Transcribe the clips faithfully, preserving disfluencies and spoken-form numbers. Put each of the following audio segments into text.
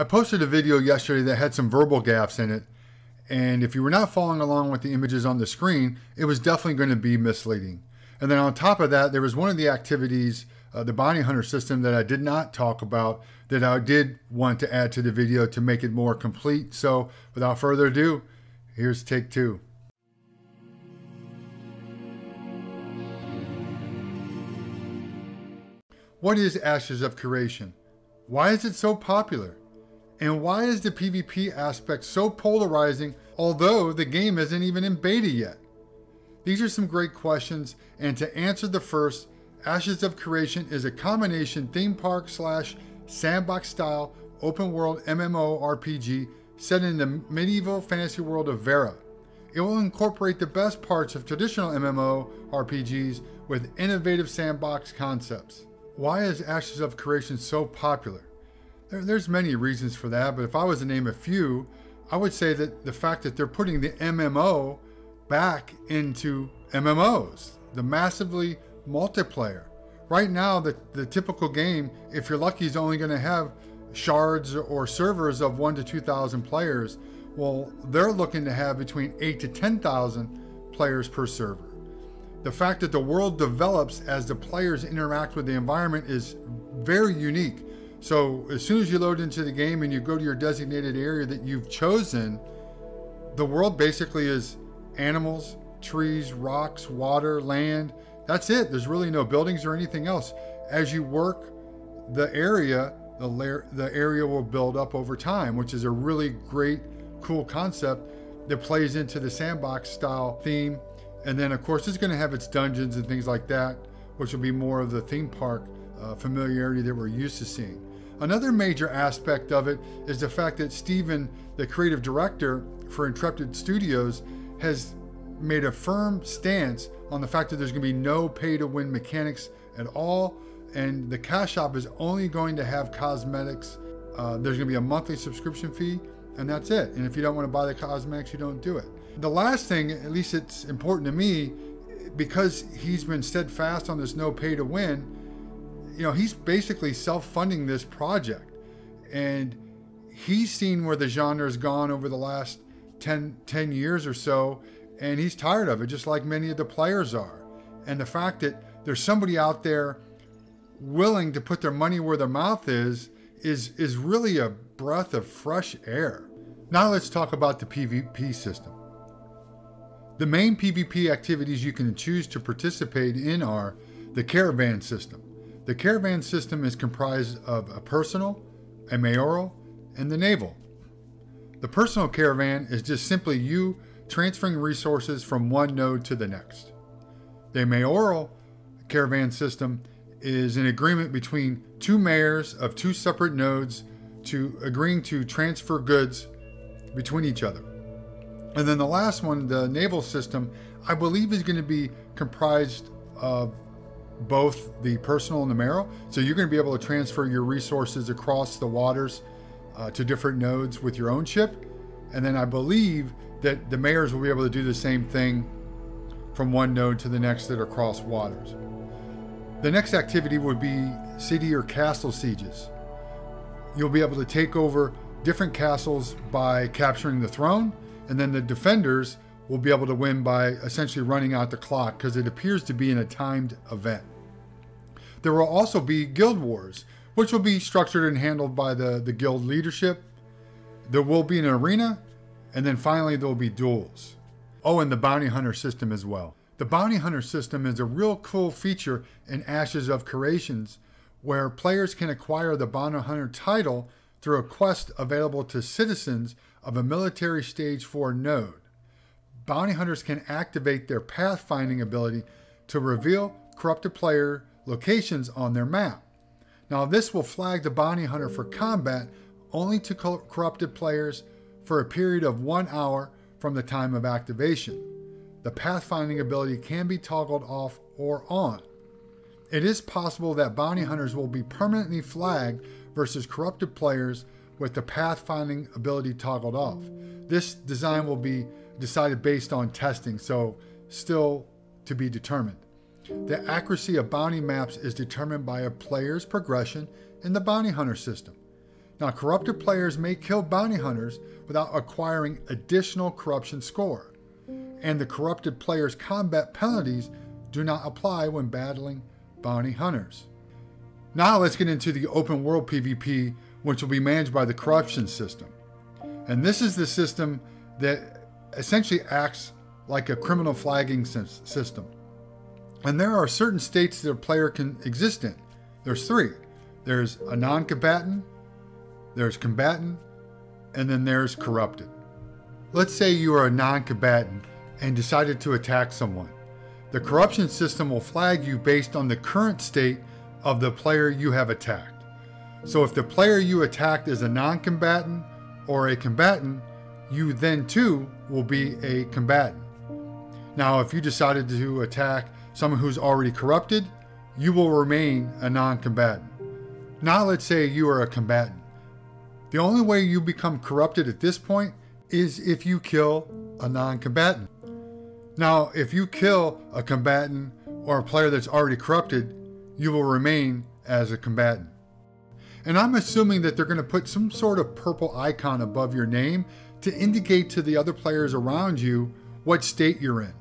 I posted a video yesterday that had some verbal gaffes in it, and if you were not following along with the images on the screen, it was definitely going to be misleading. And then on top of that, there was one of the activities, uh, the bounty hunter system, that I did not talk about that I did want to add to the video to make it more complete. So without further ado, here's take two. What is Ashes of Creation? Why is it so popular? And why is the PvP aspect so polarizing, although the game isn't even in beta yet? These are some great questions, and to answer the first, Ashes of Creation is a combination theme park slash sandbox style open world MMORPG set in the medieval fantasy world of Vera. It will incorporate the best parts of traditional MMORPGs with innovative sandbox concepts. Why is Ashes of Creation so popular? There, there's many reasons for that, but if I was to name a few, I would say that the fact that they're putting the M M O back into M M Os, the massively multiplayer. Right now, the, the typical game, if you're lucky, is only going to have shards or servers of one to two thousand players. Well, they're looking to have between eight to ten thousand players per server. The fact that the world develops as the players interact with the environment is very unique. So as soon as you load into the game and you go to your designated area that you've chosen, the world basically is animals, trees, rocks, water, land. That's it. There's really no buildings or anything else. As you work the area, the, layer, the area will build up over time, which is a really great, cool concept that plays into the sandbox style theme. And then, of course, it's going to have its dungeons and things like that, which will be more of the theme park uh, familiarity that we're used to seeing. Another major aspect of it is the fact that Steven, the creative director for Intrepid Studios, has made a firm stance on the fact that there's going to be no pay-to-win mechanics at all, and the cash shop is only going to have cosmetics. Uh, there's going to be a monthly subscription fee, and that's it. And if you don't want to buy the cosmetics, you don't do it. The last thing, at least it's important to me, because he's been steadfast on this no pay to win, you know, he's basically self-funding this project. And he's seen where the genre has gone over the last ten, ten years or so, and he's tired of it, just like many of the players are. And the fact that there's somebody out there willing to put their money where their mouth is, is, is really a breath of fresh air. Now let's talk about the PvP system. The main PvP activities you can choose to participate in are the caravan system. The caravan system is comprised of a personal, a mayoral, and the naval. The personal caravan is just simply you transferring resources from one node to the next. The mayoral caravan system is an agreement between two mayors of two separate nodes to agreeing to transfer goods between each other. And then the last one, the naval system, I believe is going to be comprised of both the personal and the mayoral. So you're going to be able to transfer your resources across the waters uh, to different nodes with your own ship. And then I believe that the mayors will be able to do the same thing from one node to the next that are cross waters. The next activity would be city or castle sieges. You'll be able to take over different castles by capturing the throne. And then the defenders will be able to win by essentially running out the clock, because it appears to be in a timed event. There will also be guild wars, which will be structured and handled by the, the guild leadership. There will be an arena, and then finally there will be duels. Oh, and the bounty hunter system as well. The bounty hunter system is a real cool feature in Ashes of Creations, where players can acquire the bounty hunter title through a quest available to citizens of a military stage four node. Bounty hunters can activate their pathfinding ability to reveal corrupted player locations on their map. Now this will flag the bounty hunter for combat only to corrupted players for a period of one hour from the time of activation. The pathfinding ability can be toggled off or on. It is possible that bounty hunters will be permanently flagged versus corrupted players with the pathfinding ability toggled off. This design will be decided based on testing, so still to be determined. The accuracy of bounty maps is determined by a player's progression in the bounty hunter system. Now, corrupted players may kill bounty hunters without acquiring additional corruption score, and the corrupted player's combat penalties do not apply when battling bounty hunters. Now let's get into the open world PvP, which will be managed by the corruption system. And this is the system that essentially acts like a criminal flagging system. And there are certain states that a player can exist in. There's three. There's a non-combatant, there's combatant, and then there's corrupted. Let's say you are a non-combatant and decided to attack someone. The corruption system will flag you based on the current state of the player you have attacked. So if the player you attacked is a non-combatant or a combatant, you then too will be a combatant. Now, if you decided to attack someone who's already corrupted, you will remain a non-combatant. Now let's say you are a combatant. The only way you become corrupted at this point is if you kill a non-combatant. Now, if you kill a combatant or a player that's already corrupted, you will remain as a combatant. And I'm assuming that they're going to put some sort of purple icon above your name to indicate to the other players around you what state you're in.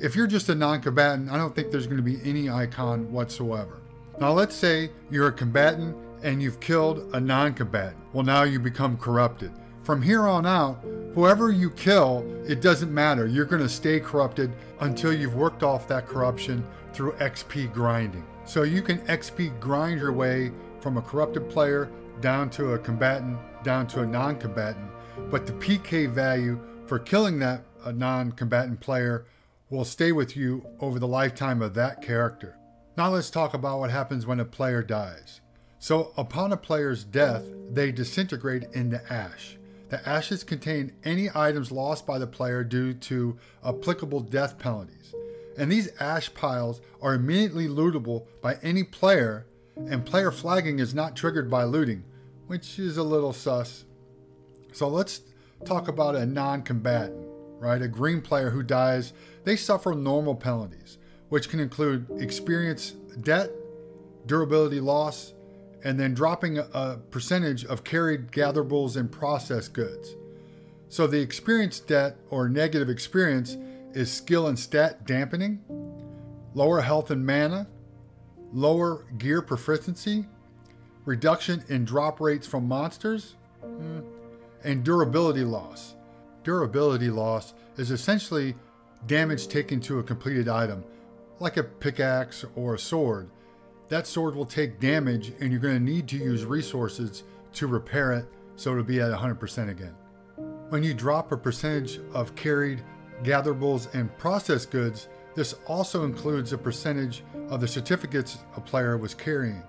If you're just a non-combatant, I don't think there's going to be any icon whatsoever. Now let's say you're a combatant and you've killed a non-combatant. Well, now you become corrupted. From here on out, whoever you kill, it doesn't matter. You're going to stay corrupted until you've worked off that corruption through X P grinding. So you can X P grind your way from a corrupted player down to a combatant, down to a non-combatant, but the P K value for killing that a non-combatant player will stay with you over the lifetime of that character. Now let's talk about what happens when a player dies. So upon a player's death, they disintegrate into ash. The ashes contain any items lost by the player due to applicable death penalties. And these ash piles are immediately lootable by any player, and player flagging is not triggered by looting, which is a little sus. So let's talk about a non-combatant, right? A green player who dies, they suffer normal penalties, which can include experience debt, durability loss, and then dropping a percentage of carried gatherables and processed goods. So the experience debt or negative experience is skill and stat dampening, lower health and mana, lower gear proficiency, reduction in drop rates from monsters, and durability loss. Durability loss is essentially damage taken to a completed item, like a pickaxe or a sword. That sword will take damage and you're going to need to use resources to repair it, so it'll be at one hundred percent again. When you drop a percentage of carried gatherables and processed goods, this also includes a percentage of the certificates a player was carrying.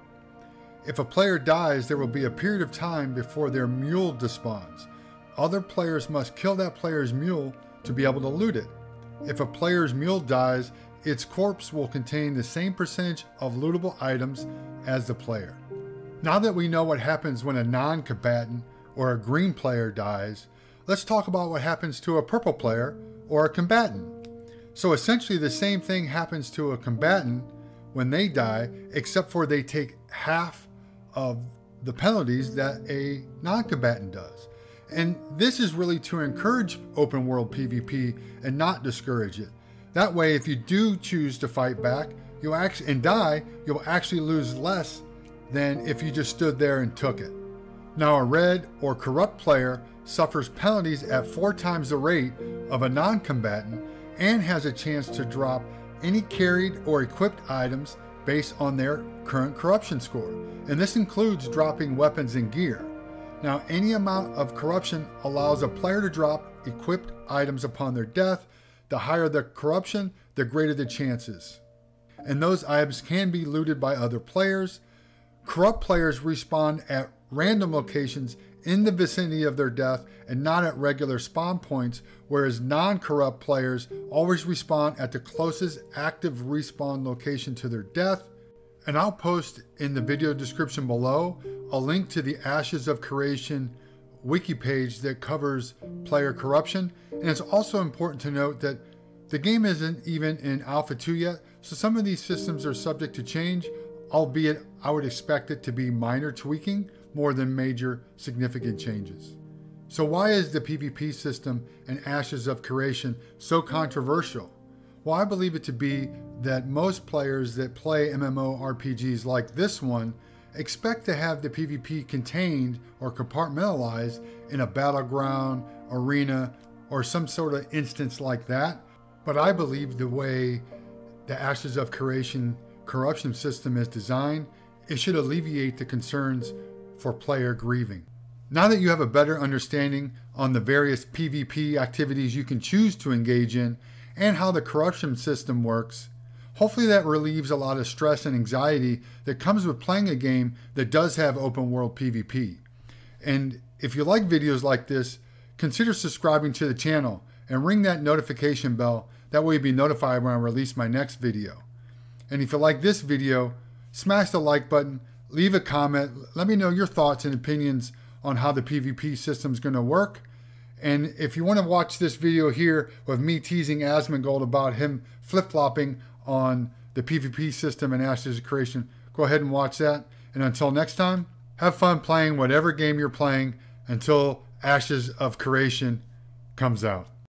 If a player dies, there will be a period of time before their mule despawns. Other players must kill that player's mule to be able to loot it. If a player's mule dies, its corpse will contain the same percentage of lootable items as the player. Now that we know what happens when a non-combatant or a green player dies, let's talk about what happens to a purple player or a combatant. So essentially the same thing happens to a combatant when they die, except for they take half of the penalties that a non-combatant does. And this is really to encourage open world PvP and not discourage it. That way, if you do choose to fight back you'll actually, and die, you'll actually lose less than if you just stood there and took it. Now, a red or corrupt player suffers penalties at four times the rate of a non-combatant and has a chance to drop any carried or equipped items based on their current corruption score. And this includes dropping weapons and gear. Now, any amount of corruption allows a player to drop equipped items upon their death. The higher the corruption, the greater the chances. And those items can be looted by other players. Corrupt players respawn at random locations in the vicinity of their death and not at regular spawn points, whereas non-corrupt players always respawn at the closest active respawn location to their death. And I'll post in the video description below a link to the Ashes of Creation wiki page that covers player corruption. And it's also important to note that the game isn't even in alpha two yet, so some of these systems are subject to change, albeit I would expect it to be minor tweaking more than major significant changes. So why is the PvP system in Ashes of Creation so controversial? Well, I believe it to be that most players that play MMORPGs like this one expect to have the PvP contained or compartmentalized in a battleground, arena, or some sort of instance like that. But I believe the way the Ashes of Creation corruption system is designed, it should alleviate the concerns for player grieving. Now that you have a better understanding on the various PvP activities you can choose to engage in and how the corruption system works, hopefully that relieves a lot of stress and anxiety that comes with playing a game that does have open world PvP. And if you like videos like this, consider subscribing to the channel and ring that notification bell. That way you'll be notified when I release my next video. And if you like this video, smash the like button, leave a comment, let me know your thoughts and opinions on how the PvP system is going to work. And if you want to watch this video here with me teasing Asmongold about him flip-flopping on the PvP system and Ashes of Creation, go ahead and watch that. And until next time, have fun playing whatever game you're playing until Ashes of Creation comes out.